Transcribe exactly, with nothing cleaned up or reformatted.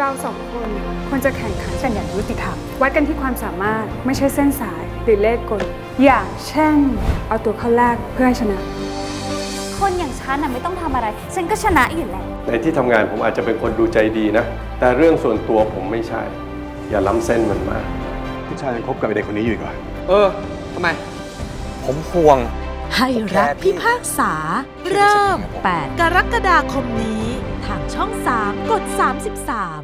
เราสองคนควรจะแข่งขันกันอย่างยุติธรรมวัดกันที่ความสามารถไม่ใช่เส้นสายหรือเลขกลอย่างเช่นเอาตัวเข้าแรกเพื่อให้ชนะคนอย่างฉันน่ะไม่ต้องทำอะไรฉันก็ชนะอยู่แล้วในที่ทำงานผมอาจจะเป็นคนดูใจดีนะแต่เรื่องส่วนตัวผมไม่ใช่อย่าล้ำเส้นมันมาผู้ชายยังคบกับเด็กคนนี้อยู่ก่อนเออทำไมผมห่วงให้รักพิพากษาเริ่มแปดกรกฎาคมนี้ทางช่องสามกดสามสิบสาม